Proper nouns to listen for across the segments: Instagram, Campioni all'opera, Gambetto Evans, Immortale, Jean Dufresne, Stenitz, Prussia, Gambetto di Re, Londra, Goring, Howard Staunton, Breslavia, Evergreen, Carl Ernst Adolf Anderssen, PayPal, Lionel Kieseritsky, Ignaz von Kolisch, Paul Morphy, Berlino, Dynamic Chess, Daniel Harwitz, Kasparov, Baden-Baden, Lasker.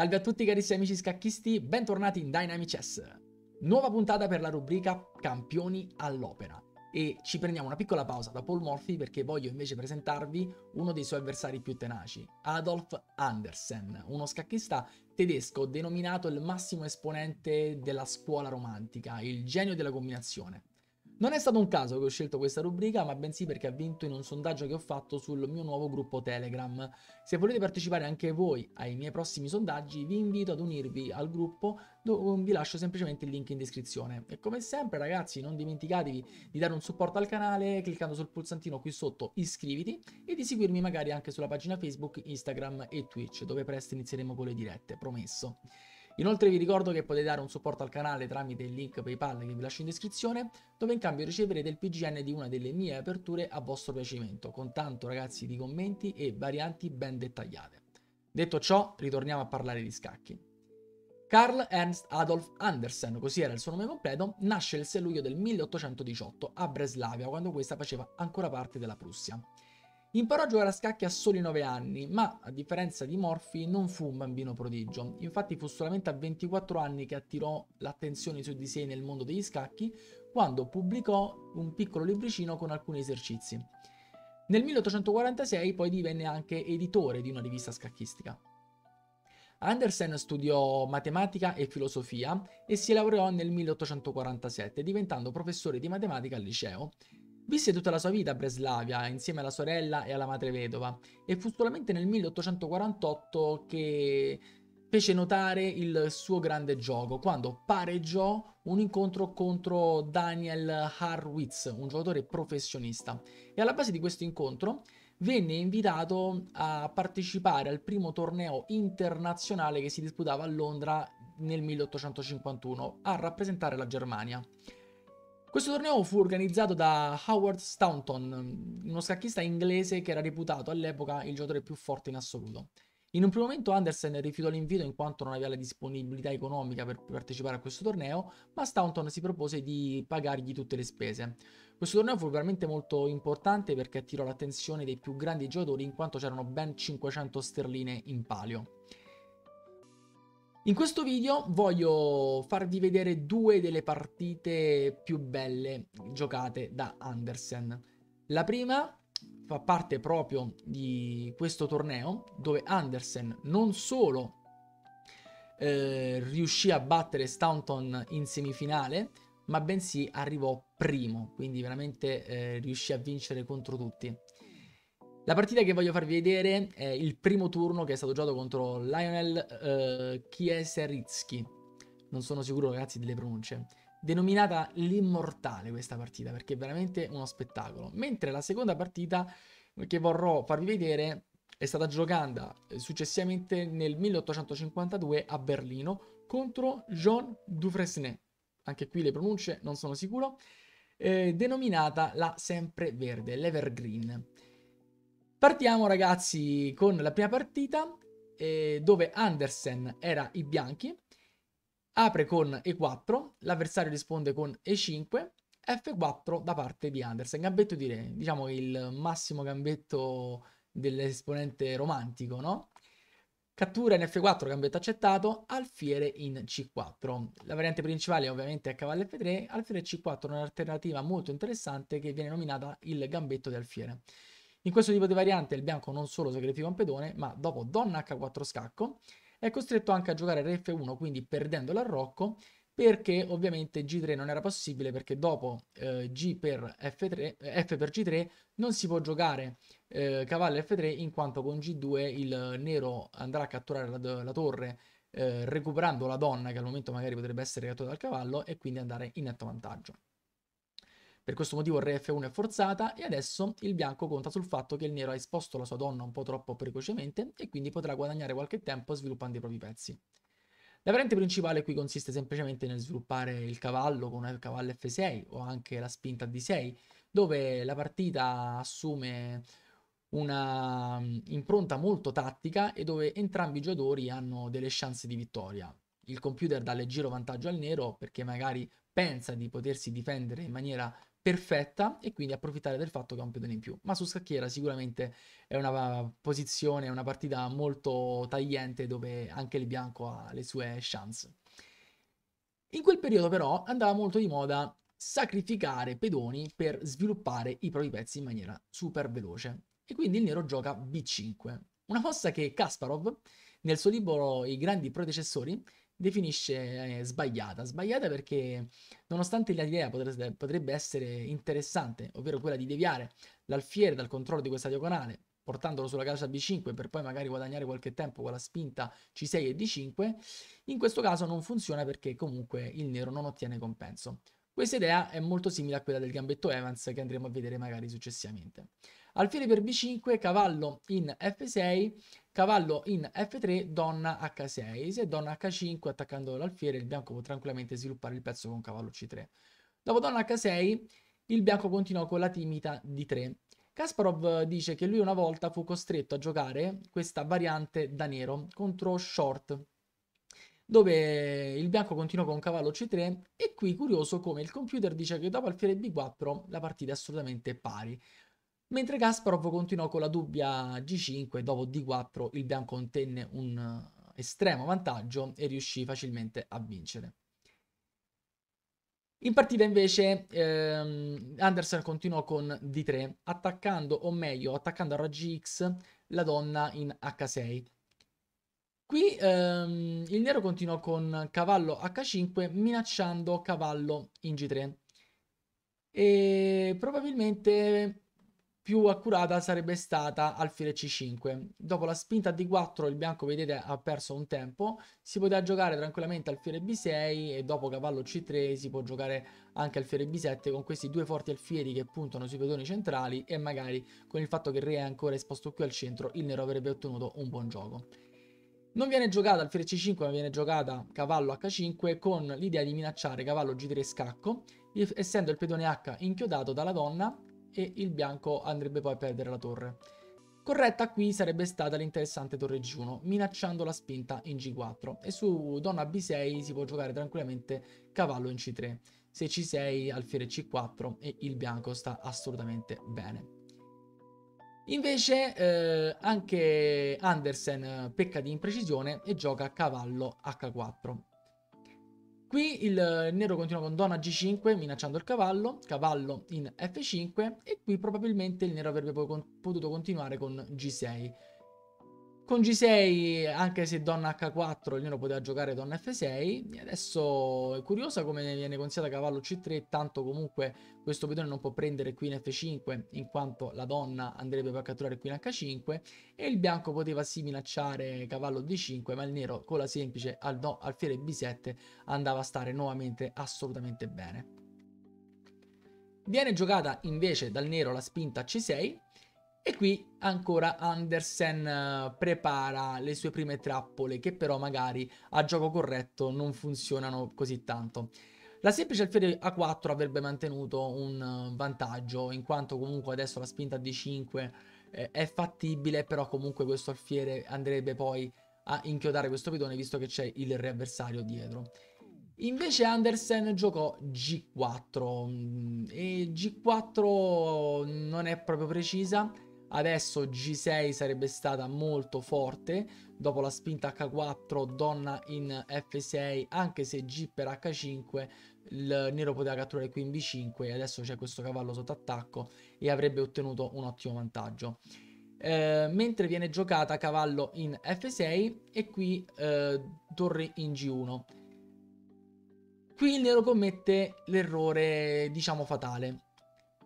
Salve a tutti carissimi amici scacchisti, bentornati in Dynamic Chess. Nuova puntata per la rubrica Campioni all'opera. E ci prendiamo una piccola pausa da Paul Morphy perché voglio invece presentarvi uno dei suoi avversari più tenaci, Adolf Anderssen, uno scacchista tedesco denominato il massimo esponente della scuola romantica, il genio della combinazione. Non è stato un caso che ho scelto questa rubrica, ma bensì perché ha vinto in un sondaggio che ho fatto sul mio nuovo gruppo Telegram. Se volete partecipare anche voi ai miei prossimi sondaggi, vi invito ad unirvi al gruppo, dove vi lascio semplicemente il link in descrizione. E come sempre ragazzi, non dimenticatevi di dare un supporto al canale cliccando sul pulsantino qui sotto iscriviti e di seguirmi magari anche sulla pagina Facebook, Instagram e Twitch, dove presto inizieremo con le dirette, promesso. Inoltre vi ricordo che potete dare un supporto al canale tramite il link PayPal che vi lascio in descrizione, dove in cambio riceverete il PGN di una delle mie aperture a vostro piacimento, con tanto ragazzi di commenti e varianti ben dettagliate. Detto ciò, ritorniamo a parlare di scacchi. Carl Ernst Adolf Anderssen, così era il suo nome completo, nasce il 6 luglio del 1818 a Breslavia, quando questa faceva ancora parte della Prussia. Imparò a giocare a scacchi a soli 9 anni, ma a differenza di Morphy non fu un bambino prodigio. Infatti fu solamente a 24 anni che attirò l'attenzione su di sé nel mondo degli scacchi, quando pubblicò un piccolo libricino con alcuni esercizi. Nel 1846 poi divenne anche editore di una rivista scacchistica. Anderssen studiò matematica e filosofia e si laureò nel 1847, diventando professore di matematica al liceo. Visse tutta la sua vita a Breslavia insieme alla sorella e alla madre vedova e fu solamente nel 1848 che fece notare il suo grande gioco quando pareggiò un incontro contro Daniel Harwitz, un giocatore professionista, e alla base di questo incontro venne invitato a partecipare al primo torneo internazionale che si disputava a Londra nel 1851 a rappresentare la Germania. Questo torneo fu organizzato da Howard Staunton, uno scacchista inglese che era reputato all'epoca il giocatore più forte in assoluto. In un primo momento Anderssen rifiutò l'invito in quanto non aveva la disponibilità economica per partecipare a questo torneo, ma Staunton si propose di pagargli tutte le spese. Questo torneo fu veramente molto importante perché attirò l'attenzione dei più grandi giocatori in quanto c'erano ben 500 sterline in palio. In questo video voglio farvi vedere due delle partite più belle giocate da Anderssen. La prima fa parte proprio di questo torneo dove Anderssen non solo riuscì a battere Staunton in semifinale, ma bensì arrivò primo, quindi veramente riuscì a vincere contro tutti. La partita che voglio farvi vedere è il primo turno che è stato giocato contro Lionel Kieseritsky, non sono sicuro ragazzi delle pronunce, denominata l'Immortale questa partita perché è veramente uno spettacolo, mentre la seconda partita che vorrò farvi vedere è stata giocata successivamente nel 1852 a Berlino contro Jean Dufresne, anche qui le pronunce non sono sicuro, denominata la Sempreverde, l'Evergreen. Partiamo ragazzi con la prima partita dove Anderssen era i bianchi, apre con E4, l'avversario risponde con E5, F4 da parte di Anderssen, gambetto di re, diciamo il massimo gambetto dell'esponente romantico, no? Cattura in F4, gambetto accettato, alfiere in C4. La variante principale ovviamente è cavallo F3, alfiere C4 è un'alternativa molto interessante che viene nominata il gambetto di alfiere. In questo tipo di variante il bianco non solo sacrifica un pedone, ma dopo donna H4 scacco è costretto anche a giocare re F1, quindi perdendo l'arrocco, perché ovviamente G3 non era possibile, perché dopo F per G3 non si può giocare cavallo F3, in quanto con G2 il nero andrà a catturare la torre, recuperando la donna che al momento magari potrebbe essere catturata dal cavallo e quindi andare in netto vantaggio. Per questo motivo re F1 è forzata e adesso il bianco conta sul fatto che il nero ha esposto la sua donna un po' troppo precocemente e quindi potrà guadagnare qualche tempo sviluppando i propri pezzi. La variante principale qui consiste semplicemente nel sviluppare il cavallo con il cavallo F6 o anche la spinta D6, dove la partita assume una impronta molto tattica e dove entrambi i giocatori hanno delle chance di vittoria. Il computer dà leggero vantaggio al nero perché magari pensa di potersi difendere in maniera perfetta e quindi approfittare del fatto che ha un pedone in più. Ma su scacchiera sicuramente è una posizione, una partita molto tagliente dove anche il bianco ha le sue chance. In quel periodo però andava molto di moda sacrificare pedoni per sviluppare i propri pezzi in maniera super veloce e quindi il nero gioca B5, una mossa che Kasparov nel suo libro I grandi predecessori definisce sbagliata. Sbagliata perché nonostante l'idea potrebbe essere interessante, ovvero quella di deviare l'alfiere dal controllo di questa diagonale, portandolo sulla calcia B5 per poi magari guadagnare qualche tempo con la spinta C6 e D5, in questo caso non funziona perché comunque il nero non ottiene compenso. Questa idea è molto simile a quella del gambetto Evans che andremo a vedere magari successivamente. Alfiere per B5, cavallo in F6, cavallo in F3, donna H6. Se donna H5, attaccando l'alfiere, il bianco può tranquillamente sviluppare il pezzo con cavallo C3. Dopo donna H6, il bianco continuò con la timida D3. Kasparov dice che lui una volta fu costretto a giocare questa variante da nero contro short, dove il bianco continuò con cavallo C3 e qui curioso come il computer dice che dopo alfiere B4 la partita è assolutamente pari. Mentre Kasparov continuò con la dubbia G5, dopo D4 il bianco ottenne un estremo vantaggio e riuscì facilmente a vincere. In partita invece Anderssen continuò con D3, attaccando, o meglio, attaccando a raggi X la donna in H6. Qui il nero continuò con cavallo H5, minacciando cavallo in G3. E probabilmente più accurata sarebbe stata alfiere C5. Dopo la spinta D4 il bianco, vedete, ha perso un tempo, si poteva giocare tranquillamente alfiere B6 e dopo cavallo C3 si può giocare anche alfiere B7 con questi due forti alfieri che puntano sui pedoni centrali e magari con il fatto che il re è ancora esposto qui al centro il nero avrebbe ottenuto un buon gioco. Non viene giocata alfiere C5 ma viene giocata cavallo H5 con l'idea di minacciare cavallo G3 scacco, essendo il pedone H inchiodato dalla donna e il bianco andrebbe poi a perdere la torre. Corretta qui sarebbe stata l'interessante torre G1, minacciando la spinta in G4 e su donna B6 si può giocare tranquillamente cavallo in C3, se C6 alfiere C4 e il bianco sta assolutamente bene. Invece anche Anderssen pecca di imprecisione e gioca cavallo H4. Qui il nero continua con donna G5 minacciando il cavallo, cavallo in F5 e qui probabilmente il nero avrebbe poi potuto continuare con G6. Con G6 anche se donna H4 il nero poteva giocare donna F6 e adesso è curiosa come viene considerata cavallo C3, tanto comunque questo pedone non può prendere qui in F5 in quanto la donna andrebbe poi a catturare qui in H5 e il bianco poteva sì minacciare cavallo D5 ma il nero con la semplice alfiere B7 andava a stare nuovamente assolutamente bene. Viene giocata invece dal nero la spinta C6 e qui ancora Anderssen prepara le sue prime trappole che però magari a gioco corretto non funzionano così tanto. La semplice alfiere A4 avrebbe mantenuto un vantaggio in quanto comunque adesso la spinta D5 è fattibile, però comunque questo alfiere andrebbe poi a inchiodare questo pedone visto che c'è il re avversario dietro. Invece Anderssen giocò G4 e G4 non è proprio precisa. Adesso G6 sarebbe stata molto forte, dopo la spinta H4, donna in F6, anche se G per H5, il nero poteva catturare qui in B5 e adesso c'è questo cavallo sotto attacco e avrebbe ottenuto un ottimo vantaggio. Mentre viene giocata cavallo in F6 e qui torre in G1. Qui il nero commette l'errore, diciamo, fatale.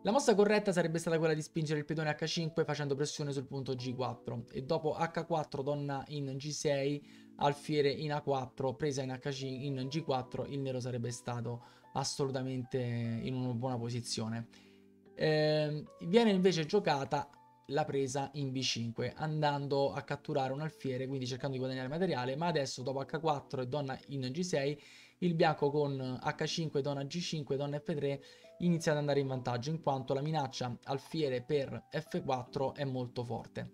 La mossa corretta sarebbe stata quella di spingere il pedone H5 facendo pressione sul punto G4 e dopo H4 donna in G6 alfiere in A4 presa in G4 il nero sarebbe stato assolutamente in una buona posizione. Viene invece giocata la presa in B5 andando a catturare un alfiere, quindi cercando di guadagnare materiale, ma adesso dopo H4 e donna in G6 il bianco con H5 donna G5 donna F3 inizia ad andare in vantaggio in quanto la minaccia alfiere per F4 è molto forte.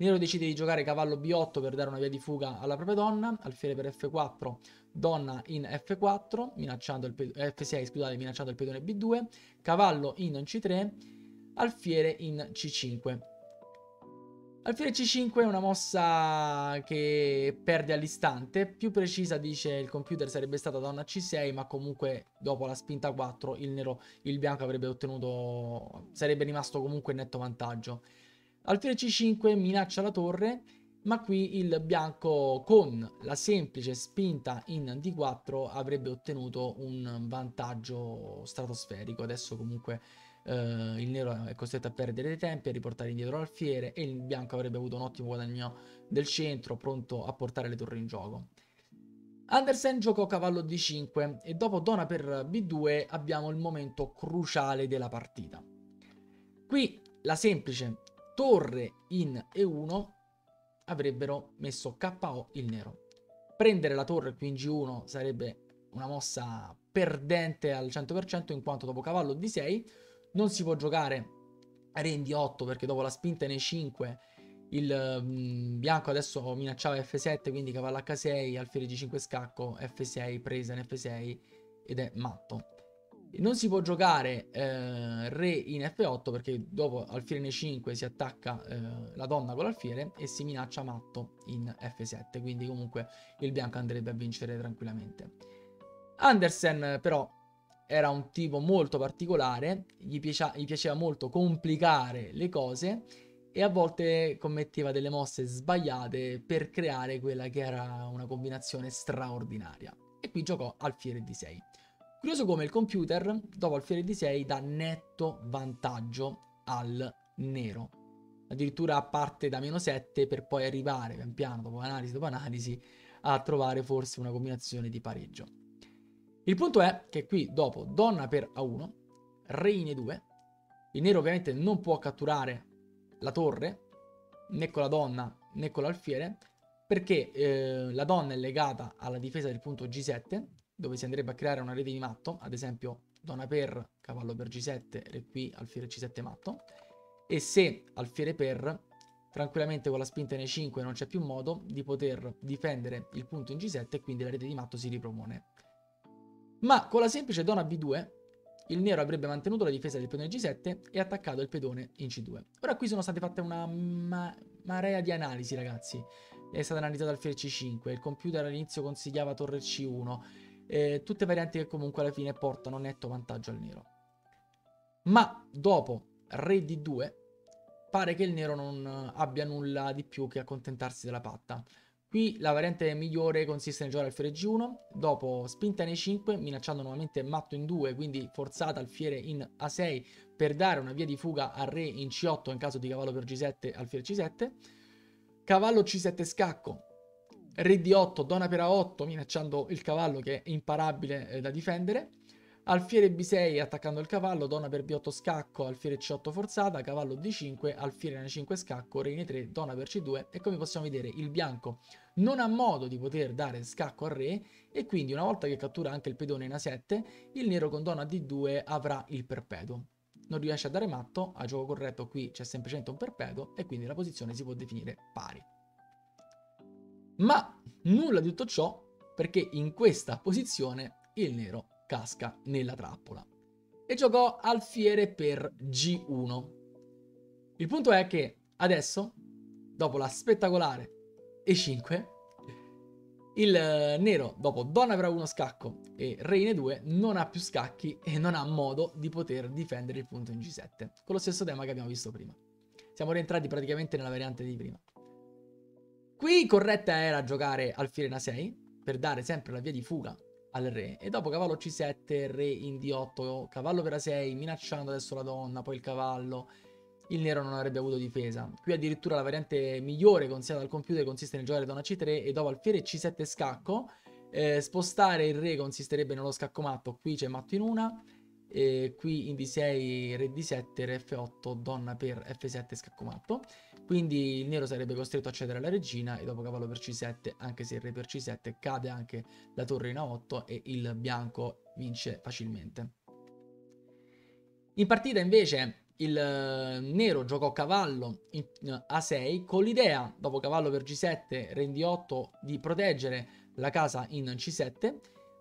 Nero decide di giocare cavallo b8 per dare una via di fuga alla propria donna, alfiere per f4, donna in f4, minacciando il f6, scusate, minacciando il pedone b2, cavallo in c3, alfiere in c5. Alfiere c5 è una mossa che perde all'istante, più precisa dice il computer sarebbe stata donna c6, ma comunque dopo la spinta 4 il bianco avrebbe ottenuto, sarebbe rimasto comunque in netto vantaggio. Alfiere c5 minaccia la torre, ma qui il bianco con la semplice spinta in d4 avrebbe ottenuto un vantaggio stratosferico. Adesso comunque il nero è costretto a perdere dei tempi, a riportare indietro l'alfiere, e il bianco avrebbe avuto un ottimo guadagno del centro, pronto a portare le torri in gioco. Anderssen giocò cavallo d5 e dopo donna per b2 abbiamo il momento cruciale della partita. Qui la semplice torre in e1 avrebbero messo KO il nero. Prendere la torre qui in g1 sarebbe una mossa perdente al 100%, in quanto dopo cavallo d6 non si può giocare re in d8, perché dopo la spinta in e5 il bianco adesso minacciava f7, quindi cavallo h6, alfiere g5 scacco, f6, presa in f6, ed è matto. Non si può giocare re in f8, perché dopo alfiere in e5 si attacca la donna con l'alfiere e si minaccia matto in f7, quindi comunque il bianco andrebbe a vincere tranquillamente. Anderssen però era un tipo molto particolare, gli piaceva molto complicare le cose e a volte commetteva delle mosse sbagliate per creare quella che era una combinazione straordinaria. E qui giocò alfiere d6. Curioso come il computer, dopo alfiere d6, dà netto vantaggio al nero. Addirittura parte da -7 per poi arrivare, pian piano, dopo analisi, a trovare forse una combinazione di pareggio. Il punto è che qui dopo donna per a1, re in e2, il nero ovviamente non può catturare la torre, né con la donna né con l'alfiere, perché la donna è legata alla difesa del punto g7, dove si andrebbe a creare una rete di matto, ad esempio donna per, cavallo per g7, re qui, alfiere c7 matto, e se alfiere per, tranquillamente con la spinta in e5 non c'è più modo di poter difendere il punto in g7 e quindi la rete di matto si ripropone. Ma con la semplice donna b2 il nero avrebbe mantenuto la difesa del pedone g7 e attaccato il pedone in c2. Ora qui sono state fatte una marea di analisi, ragazzi. È stata analizzata alfiere c5, il computer all'inizio consigliava torre c1, tutte varianti che comunque alla fine portano netto vantaggio al nero. Ma dopo re d2 pare che il nero non abbia nulla di più che accontentarsi della patta. Qui la variante migliore consiste nel giocare alfiere g1, dopo spinta in e5, minacciando nuovamente matto in 2, quindi forzata alfiere in a6 per dare una via di fuga al re in c8 in caso di cavallo per g7, alfiere c7, cavallo c7 scacco, re d8, donna per a8, minacciando il cavallo che è imparabile da difendere, alfiere b6 attaccando il cavallo, donna per b8 scacco, alfiere c8 forzata, cavallo d5, alfiere in a5 scacco, re in e3, donna per c2, e come possiamo vedere il bianco non ha modo di poter dare scacco al re e quindi una volta che cattura anche il pedone in a7, il nero con donna d2 avrà il perpetuo. Non riesce a dare matto, a gioco corretto qui c'è semplicemente un perpetuo e quindi la posizione si può definire pari. Ma nulla di tutto ciò, perché in questa posizione il nero casca nella trappola e giocò alfiere per g1. Il punto è che adesso, dopo la spettacolare e5, il nero dopo donna per a1 scacco e re in e2 non ha più scacchi e non ha modo di poter difendere il punto in g7, con lo stesso tema che abbiamo visto prima. Siamo rientrati praticamente nella variante di prima. Qui corretta era giocare alfiere in a6 per dare sempre la via di fuga al re, e dopo cavallo c7, re in d8, cavallo per a6, minacciando adesso la donna, poi il cavallo, il nero non avrebbe avuto difesa. Qui addirittura la variante migliore consigliata dal computer consiste nel giocare donna c3 e dopo alfiere c7 scacco, spostare il re consisterebbe nello scacco matto, qui c'è matto in una, e qui in d6, re d7, re f8, donna per f7 scacco matto, quindi il nero sarebbe costretto a cedere alla regina e dopo cavallo per c7, anche se il re per c7 cade anche la torre in a8 e il bianco vince facilmente. In partita invece il nero giocò cavallo in A6 con l'idea, dopo cavallo per G7, re in D8, di proteggere la casa in C7,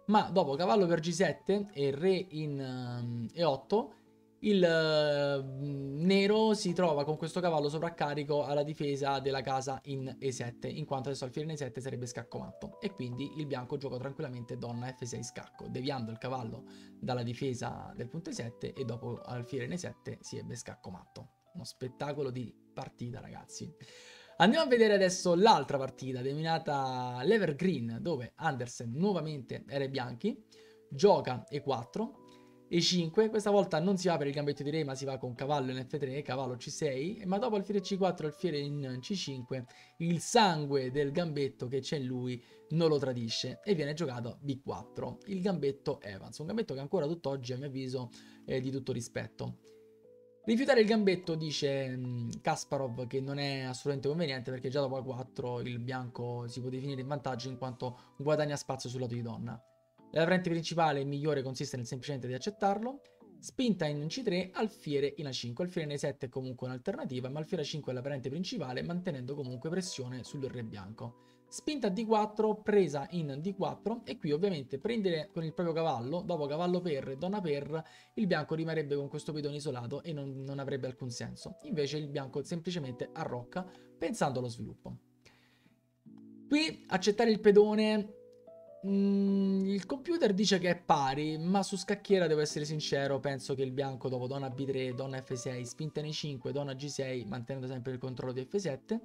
ma dopo cavallo per G7 e re in E8, il nero si trova con questo cavallo sovraccarico alla difesa della casa in E7, in quanto adesso alfiere in E7 sarebbe scacco matto, e quindi il bianco giocò tranquillamente donna F6 scacco, deviando il cavallo dalla difesa del punto E7 e dopo alfiere in E7 si ebbe scacco matto. Uno spettacolo di partita, ragazzi. Andiamo a vedere adesso l'altra partita, denominata l'Evergreen, dove Anderssen nuovamente era i bianchi, gioca E4, E5, questa volta non si va per il gambetto di re ma si va con cavallo in F3, cavallo C6, ma dopo alfiere C4 alfiere in C5 il sangue del gambetto che c'è in lui non lo tradisce e viene giocato B4, il gambetto Evans, un gambetto che ancora tutt'oggi a mio avviso è di tutto rispetto. Rifiutare il gambetto dice Kasparov che non è assolutamente conveniente, perché già dopo A4 il bianco si può definire in vantaggio in quanto guadagna spazio sul lato di donna. La variante principale migliore consiste nel semplicemente di accettarlo. Spinta in C3, alfiere in A5. Alfiere in A7 è comunque un'alternativa, ma alfiere A5 è la variante principale, mantenendo comunque pressione sul re bianco. Spinta a D4, presa in D4, e qui ovviamente prendere con il proprio cavallo, dopo cavallo per, donna per, il bianco rimarrebbe con questo pedone isolato e non avrebbe alcun senso. Invece il bianco semplicemente arrocca, pensando allo sviluppo. Qui accettare il pedone... il computer dice che è pari, ma su scacchiera devo essere sincero, penso che il bianco dopo donna B3, donna F6, spinta in E5, donna G6, mantenendo sempre il controllo di F7,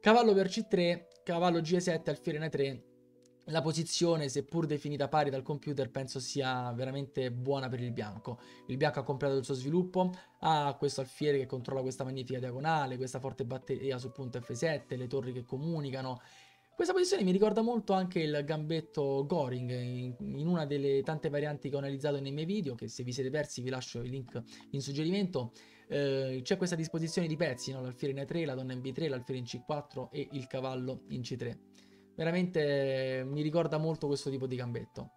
cavallo per C3, cavallo G7, alfiere in E3, la posizione seppur definita pari dal computer penso sia veramente buona per il bianco. Il bianco ha completato il suo sviluppo, ha questo alfiere che controlla questa magnifica diagonale, questa forte batteria sul punto F7, le torri che comunicano. Questa posizione mi ricorda molto anche il gambetto Goring, in una delle tante varianti che ho analizzato nei miei video, che se vi siete persi vi lascio il link in suggerimento. C'è questa disposizione di pezzi, no? L'alfiere in E3, la donna in B3, l'alfiere in C4 e il cavallo in C3. Veramente mi ricorda molto questo tipo di gambetto.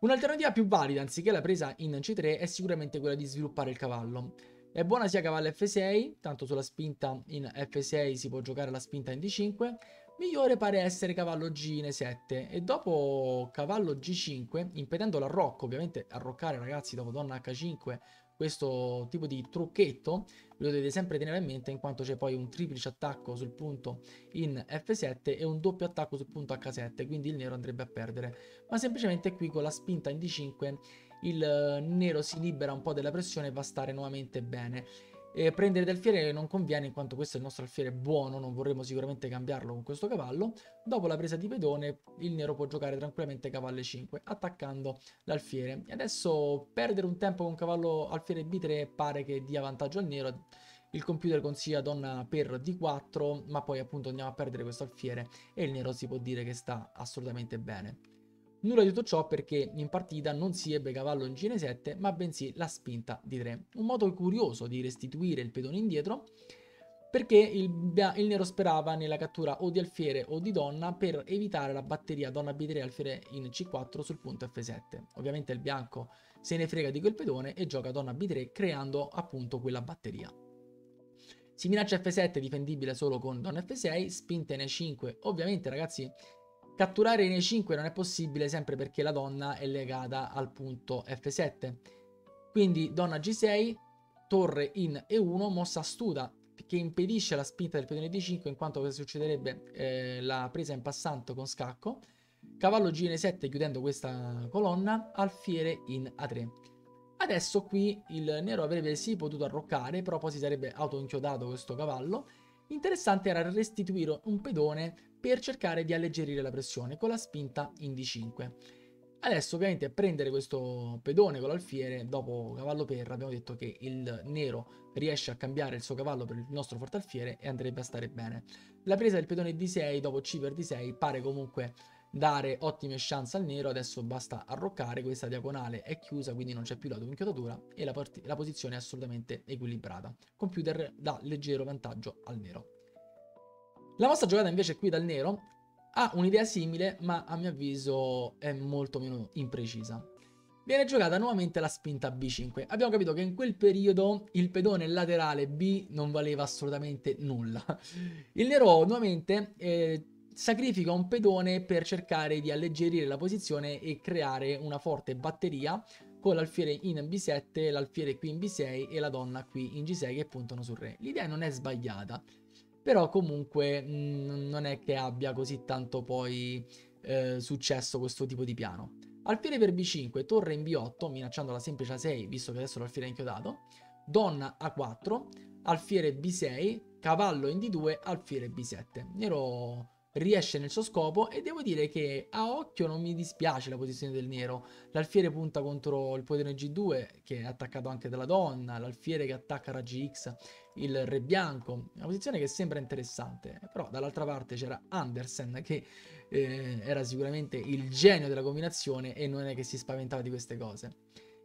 Un'alternativa più valida, anziché la presa in C3, è sicuramente quella di sviluppare il cavallo. È buona sia cavallo F6, tanto sulla spinta in F6 si può giocare la spinta in D5, migliore pare essere cavallo G in E7 e dopo cavallo G5, impedendo l'arrocco, ovviamente arroccare ragazzi dopo donna H5, questo tipo di trucchetto lo dovete sempre tenere a mente in quanto c'è poi un triplice attacco sul punto in F7 e un doppio attacco sul punto H7, quindi il nero andrebbe a perdere, ma semplicemente qui con la spinta in D5 il nero si libera un po' della pressione e va a stare nuovamente bene. E prendere d'alfiere non conviene in quanto questo è il nostro alfiere buono, non vorremmo sicuramente cambiarlo con questo cavallo. Dopo la presa di pedone il nero può giocare tranquillamente cavallo E5 attaccando l'alfiere. E adesso perdere un tempo con cavallo alfiere B3 pare che dia vantaggio al nero. Il computer consiglia donna per D4, ma poi appunto andiamo a perdere questo alfiere e il nero si può dire che sta assolutamente bene. Nulla di tutto ciò perché in partita non si ebbe cavallo in G7, ma bensì la spinta di 3. Un modo curioso di restituire il pedone indietro, perché il nero sperava nella cattura o di alfiere o di donna per evitare la batteria donna B3 alfiere in C4 sul punto F7. Ovviamente il bianco se ne frega di quel pedone e gioca donna B3 creando appunto quella batteria. Si minaccia F7 difendibile solo con donna F6, spinta in E5, ovviamente ragazzi... Catturare in E5 non è possibile sempre perché la donna è legata al punto F7. Quindi donna G6, torre in E1, mossa astuta che impedisce la spinta del pedone D5 in quanto succederebbe la presa in passante con scacco. Cavallo G in E7 chiudendo questa colonna, alfiere in A3. Adesso qui il nero avrebbe sì potuto arroccare, però poi si sarebbe autoinchiodato questo cavallo. Interessante era restituire un pedone per cercare di alleggerire la pressione con la spinta in D5. Adesso ovviamente a prendere questo pedone con l'alfiere dopo cavallo per abbiamo detto che il nero riesce a cambiare il suo cavallo per il nostro forte alfiere e andrebbe a stare bene. La presa del pedone D6 dopo C per D6 pare comunque dare ottime chance al nero, adesso basta arroccare, questa diagonale è chiusa quindi non c'è più la inchiodatura e la posizione è assolutamente equilibrata. Computer dà leggero vantaggio al nero. La mossa giocata invece qui dal nero ha un'idea simile, ma a mio avviso è molto meno imprecisa. viene giocata nuovamente la spinta B5. Abbiamo capito che in quel periodo il pedone laterale B non valeva assolutamente nulla. Il nero nuovamente sacrifica un pedone per cercare di alleggerire la posizione e creare una forte batteria con l'alfiere in B7, l'alfiere qui in B6 e la donna qui in G6 che puntano sul re. L'idea non è sbagliata, però comunque non è che abbia così tanto poi successo questo tipo di piano. Alfiere per B5, torre in B8, minacciando la semplice A6, visto che adesso l'alfiere è inchiodato, donna A4, alfiere B6, cavallo in D2, alfiere B7. Nero riesce nel suo scopo e devo dire che a occhio non mi dispiace la posizione del nero. L'alfiere punta contro il pedone G2, che è attaccato anche dalla donna, l'alfiere che attacca raggi X, il re bianco, una posizione che sembra interessante, però dall'altra parte c'era Anderssen che era sicuramente il genio della combinazione e non è che si spaventava di queste cose.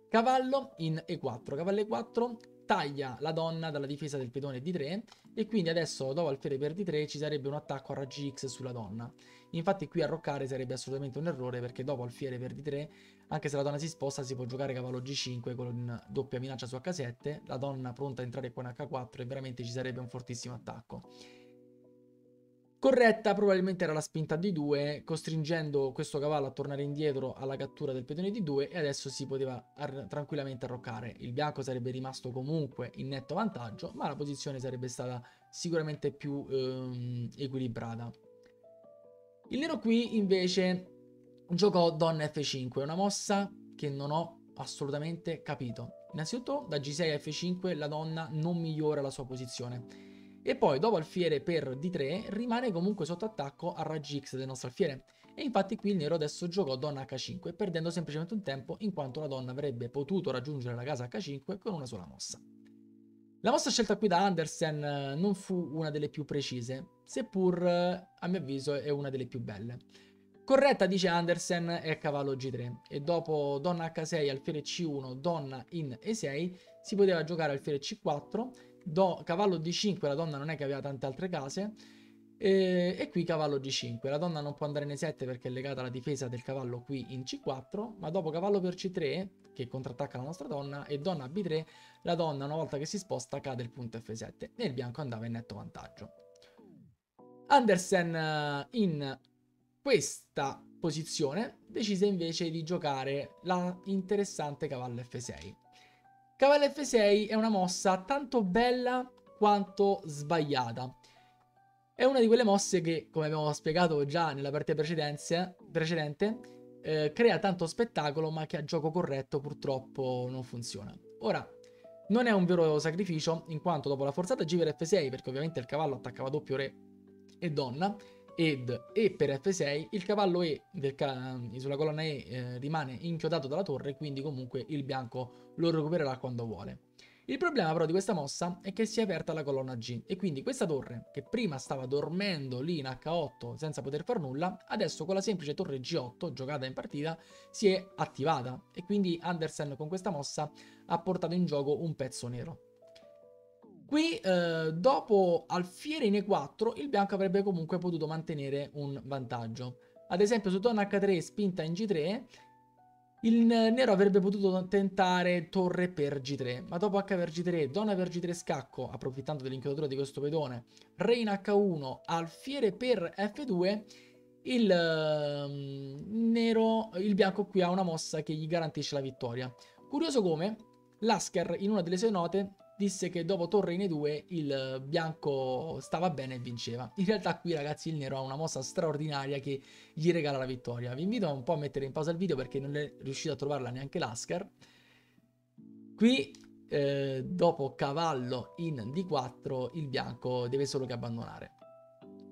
Cavallo in E4, cavallo E4 taglia la donna dalla difesa del pedone D3 e quindi adesso dopo alfiere per D3 ci sarebbe un attacco a raggi X sulla donna. Infatti qui arroccare sarebbe assolutamente un errore, perché dopo alfiere per D3, anche se la donna si sposta, si può giocare cavallo G5 con doppia minaccia su H7, la donna pronta a entrare con H4 e veramente ci sarebbe un fortissimo attacco. Corretta probabilmente era la spinta D2, costringendo questo cavallo a tornare indietro alla cattura del pedone D2 e adesso si poteva tranquillamente arroccare. Il bianco sarebbe rimasto comunque in netto vantaggio, ma la posizione sarebbe stata sicuramente più equilibrata. Il nero qui invece giocò donna F5, una mossa che non ho assolutamente capito. Innanzitutto da G6 a F5 la donna non migliora la sua posizione. E poi dopo alfiere per D3 rimane comunque sotto attacco a raggi X del nostro alfiere. E infatti qui il nero adesso giocò donna H5, perdendo semplicemente un tempo in quanto la donna avrebbe potuto raggiungere la casa H5 con una sola mossa. La mossa scelta qui da Anderssen non fu una delle più precise, seppur a mio avviso è una delle più belle. Corretta, dice Anderssen, è cavallo G3 e dopo donna H6, alfiere C1, donna in E6 si poteva giocare alfiere C4, cavallo D5, la donna non è che aveva tante altre case, e qui cavallo D5, la donna non può andare in E7 perché è legata alla difesa del cavallo qui in C4, ma dopo cavallo per C3 che contrattacca la nostra donna e donna B3, la donna una volta che si sposta cade il punto F7 e il bianco andava in netto vantaggio. Anderssen in questa posizione decise invece di giocare la interessante cavallo F6. Cavallo F6 è una mossa tanto bella quanto sbagliata. È una di quelle mosse che, come abbiamo spiegato già nella partita precedente, crea tanto spettacolo ma che a gioco corretto purtroppo non funziona. Ora, non è un vero sacrificio in quanto dopo la forzata G per F6, perché ovviamente il cavallo attaccava doppio re e donna, ed E per F6, il cavallo E sulla colonna E rimane inchiodato dalla torre, quindi comunque il bianco lo recupererà quando vuole. Il problema però di questa mossa è che si è aperta la colonna G e quindi questa torre, che prima stava dormendo lì in H8 senza poter far nulla, adesso con la semplice torre G8 giocata in partita si è attivata e quindi Anderssen con questa mossa ha portato in gioco un pezzo nero. Qui dopo alfiere in E4 il bianco avrebbe comunque potuto mantenere un vantaggio. Ad esempio su donna H3 spinta in G3 il nero avrebbe potuto tentare torre per G3, ma dopo H per G3, donna per G3 scacco, approfittando dell'inchiodatura di questo pedone, re in H1, alfiere per F2, il bianco qui ha una mossa che gli garantisce la vittoria. Curioso come Lasker in una delle sue note disse che dopo torre in E2 il bianco stava bene e vinceva. In realtà qui ragazzi il nero ha una mossa straordinaria che gli regala la vittoria. Vi invito un po' a mettere in pausa il video perché non è riuscito a trovarla neanche Lasker. Qui dopo cavallo in D4 il bianco deve solo che abbandonare.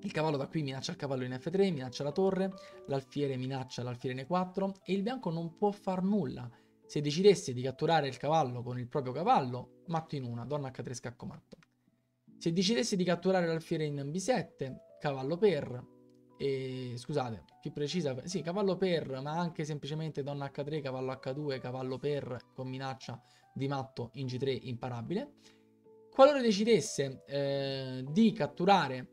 Il cavallo da qui minaccia il cavallo in F3, minaccia la torre, l'alfiere minaccia l'alfiere in E4 e il bianco non può far nulla. Se decidesse di catturare il cavallo con il proprio cavallo, matto in una, donna H3 scacco matto. Se decidesse di catturare l'alfiere in B7, cavallo per, scusate, più precisa, sì, cavallo per, ma anche semplicemente donna H3, cavallo H2, cavallo per, con minaccia di matto in G3 imparabile. Qualora decidesse di catturare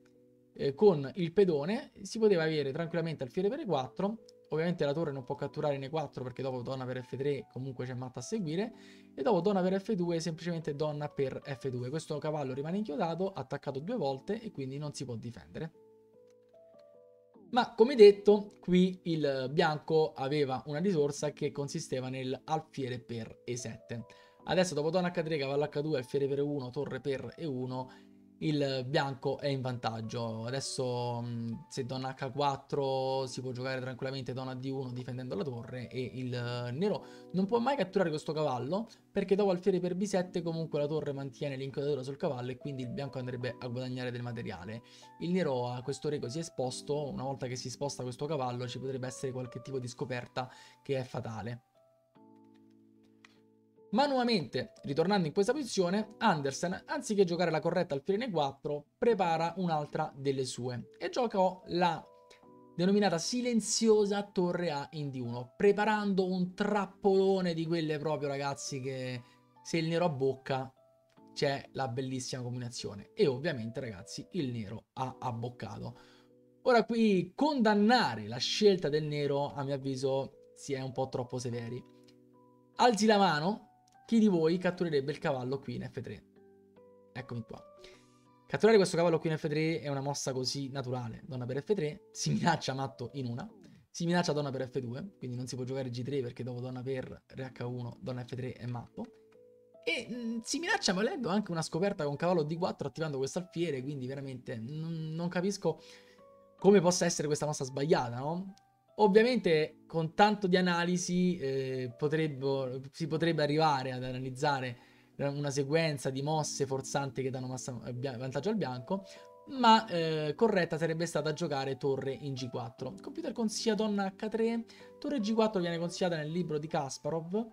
con il pedone, si poteva avere tranquillamente alfiere per E4, Ovviamente la torre non può catturare in E4 perché dopo donna per F3 comunque c'è matta a seguire, e dopo donna per F2 semplicemente donna per F2. Questo cavallo rimane inchiodato, attaccato due volte e quindi non si può difendere. Ma come detto, qui il bianco aveva una risorsa che consisteva nel alfiere per E7. Adesso dopo donna H3, cavallo H2, alfiere per E1, torre per E1... il bianco è in vantaggio. Adesso se donna H4 si può giocare tranquillamente donna D1 difendendo la torre, e il nero non può mai catturare questo cavallo perché dopo alfiere per B7 comunque la torre mantiene l'inchiodatura sul cavallo e quindi il bianco andrebbe a guadagnare del materiale. Il nero a questo re così esposto, una volta che si sposta questo cavallo ci potrebbe essere qualche tipo di scoperta che è fatale. Ma nuovamente, ritornando in questa posizione, Anderssen, anziché giocare la corretta alfiere in E4, prepara un'altra delle sue e gioca la denominata silenziosa torre A in D1, preparando un trappolone di quelle proprio, ragazzi, che se il nero abbocca c'è la bellissima combinazione. E ovviamente, ragazzi, il nero ha abboccato. Ora qui condannare la scelta del nero, a mio avviso, si è un po' troppo severi. Alzi la mano. Chi di voi catturerebbe il cavallo qui in F3? Eccomi qua. Catturare questo cavallo qui in F3 è una mossa così naturale. Donna per F3, si minaccia matto in una, si minaccia donna per F2, quindi non si può giocare G3 perché dopo donna per re H1, donna F3 è matto. E si minaccia volendo anche una scoperta con cavallo D4 attivando questo alfiere, quindi veramente non capisco come possa essere questa mossa sbagliata, no? Ovviamente con tanto di analisi si potrebbe arrivare ad analizzare una sequenza di mosse forzanti che danno vantaggio al bianco, ma corretta sarebbe stata giocare torre in G4. Il computer consiglia donna H3, torre G4 viene consigliata nel libro di Kasparov,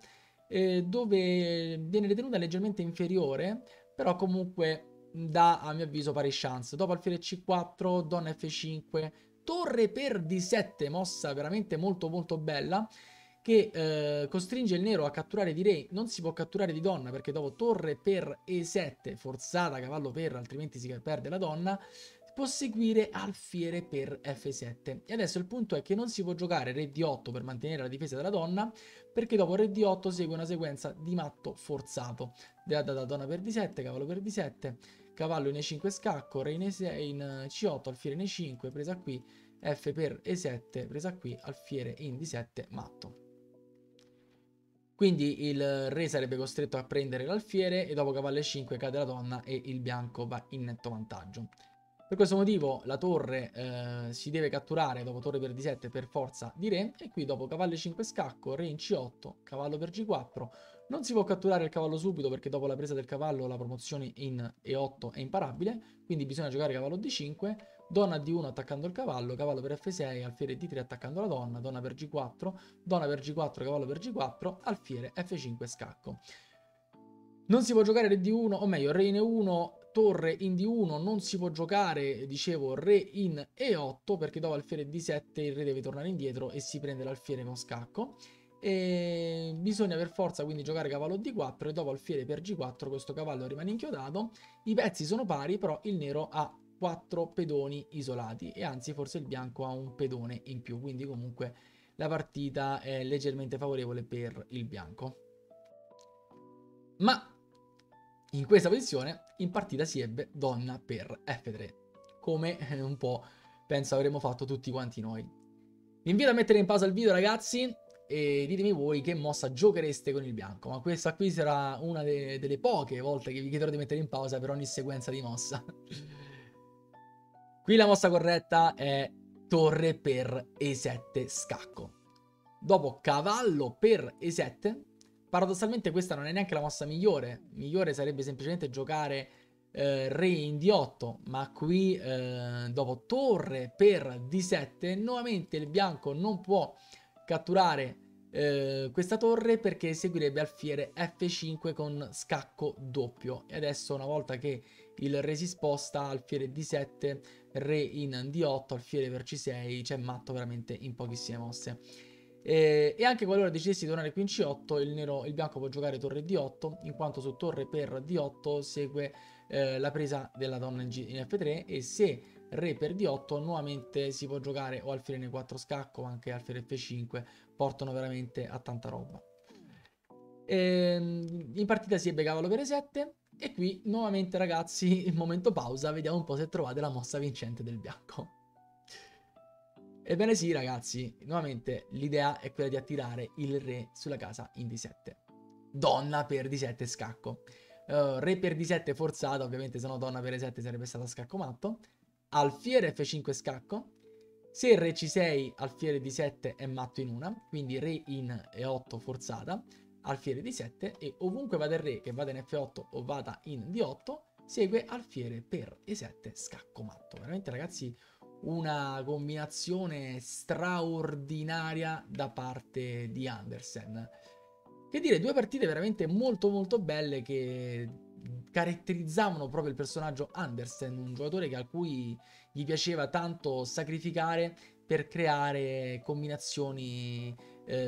dove viene ritenuta leggermente inferiore, però comunque dà a mio avviso pari chance. Dopo alfiere C4, donna F5, torre per D7, mossa veramente molto molto bella, che costringe il nero a catturare di re. Non si può catturare di donna perché dopo torre per E7, forzata cavallo per, altrimenti si perde la donna, può seguire alfiere per F7. E adesso il punto è che non si può giocare re D8 per mantenere la difesa della donna, perché dopo re D8 segue una sequenza di matto forzato da donna per D7, cavallo per D7, cavallo in E5 scacco, re in C8, alfiere in E5, presa qui, F per E7, presa qui, alfiere in D7, matto. Quindi il re sarebbe costretto a prendere l'alfiere e dopo cavallo E5 cade la donna e il bianco va in netto vantaggio. Per questo motivo la torre si deve catturare dopo torre per D7 per forza di re, e qui dopo cavallo E5 scacco, re in C8, cavallo per G4. Non si può catturare il cavallo subito perché dopo la presa del cavallo la promozione in E8 è imparabile, quindi bisogna giocare cavallo D5, donna D1 attaccando il cavallo, cavallo per F6, alfiere D3 attaccando la donna per G4, cavallo per G4, alfiere F5 scacco. Non si può giocare re D1, o meglio re in E1, torre in D1, non si può giocare, dicevo, re in E8 perché dopo alfiere D7 il re deve tornare indietro e si prende l'alfiere con scacco. E bisogna per forza quindi giocare cavallo D4 e dopo alfiere per G4 questo cavallo rimane inchiodato. I pezzi sono pari, però il nero ha 4 pedoni isolati, e anzi forse il bianco ha un pedone in più, quindi comunque la partita è leggermente favorevole per il bianco. Ma in questa posizione in partita si ebbe donna per F3, come un po' penso avremmo fatto tutti quanti noi. Vi invito a mettere in pausa il video, ragazzi, e ditemi voi che mossa giochereste con il bianco. Ma questa qui sarà una delle poche volte che vi chiederò di mettere in pausa per ogni sequenza di mossa. Qui la mossa corretta è torre per E7 scacco, dopo cavallo per E7. Paradossalmente questa non è neanche la mossa migliore sarebbe semplicemente giocare re in D8, ma qui dopo torre per D7 nuovamente il bianco non può catturare questa torre perché seguirebbe alfiere F5 con scacco doppio, e adesso una volta che il re si sposta alfiere D7, re in D8, alfiere per C6, c'è matto veramente in pochissime mosse. E anche qualora decidessi di tornare qui in C8 il bianco può giocare torre D8, in quanto su torre per D8 segue la presa della donna in F3, e se re per d8, nuovamente si può giocare o alfiere n4 scacco o anche alfiere f5, portano veramente a tanta roba. In partita si ebbe cavallo per e7 e qui nuovamente ragazzi il momento pausa, vediamo un po' se trovate la mossa vincente del bianco. Ebbene sì ragazzi, nuovamente l'idea è quella di attirare il re sulla casa in d7, donna per d7 scacco. Re per d7 forzata, ovviamente se no donna per e7 sarebbe stata scacco matto. Alfiere f5 scacco. Se re c6 alfiere d7 è matto in una, quindi re in e8 forzata, alfiere d7, e ovunque vada il re, che vada in f8 o vada in d8, segue alfiere per e7 scacco matto. Veramente ragazzi una combinazione straordinaria da parte di Anderssen. Che dire, due partite veramente molto molto belle che caratterizzavano proprio il personaggio Anderssen, un giocatore a cui gli piaceva tanto sacrificare per creare combinazioni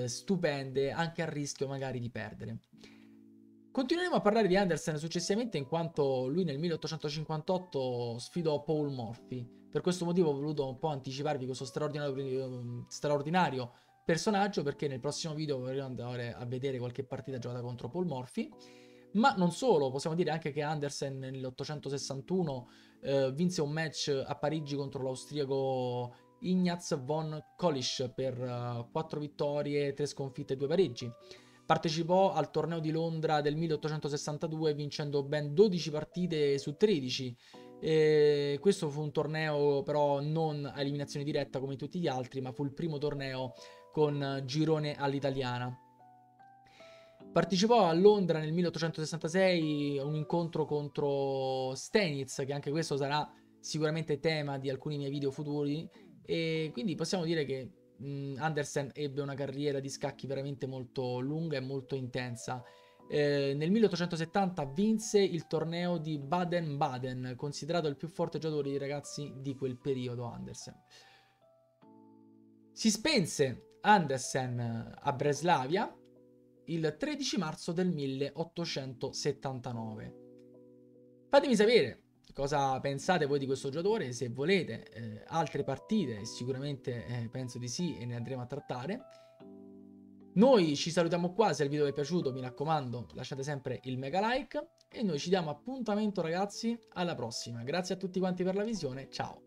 stupende anche a rischio magari di perdere. Continueremo a parlare di Anderssen successivamente, in quanto lui nel 1858 sfidò Paul Morphy. Per questo motivo ho voluto un po' anticiparvi questo straordinario personaggio, perché nel prossimo video vorrei andare a vedere qualche partita giocata contro Paul Morphy. Ma non solo, possiamo dire anche che Anderssen nell'861 vinse un match a Parigi contro l'austriaco Ignaz von Kolisch per 4 vittorie, 3 sconfitte e 2 pareggi. Partecipò al torneo di Londra del 1862 vincendo ben 12 partite su 13. E questo fu un torneo però non a eliminazione diretta come tutti gli altri, ma fu il primo torneo con girone all'italiana. Partecipò a Londra nel 1866 a un incontro contro Stenitz, che anche questo sarà sicuramente tema di alcuni miei video futuri, e quindi possiamo dire che Anderssen ebbe una carriera di scacchi veramente molto lunga e molto intensa. Nel 1870 vinse il torneo di Baden-Baden, considerato il più forte giocatore di ragazzi di quel periodo Anderssen. Si spense Anderssen a Breslavia il 13 marzo del 1879. Fatemi sapere cosa pensate voi di questo giocatore, se volete altre partite, sicuramente penso di sì e ne andremo a trattare. Noi ci salutiamo qua, se il video vi è piaciuto mi raccomando lasciate sempre il mega like e noi ci diamo appuntamento ragazzi alla prossima. Grazie a tutti quanti per la visione, ciao!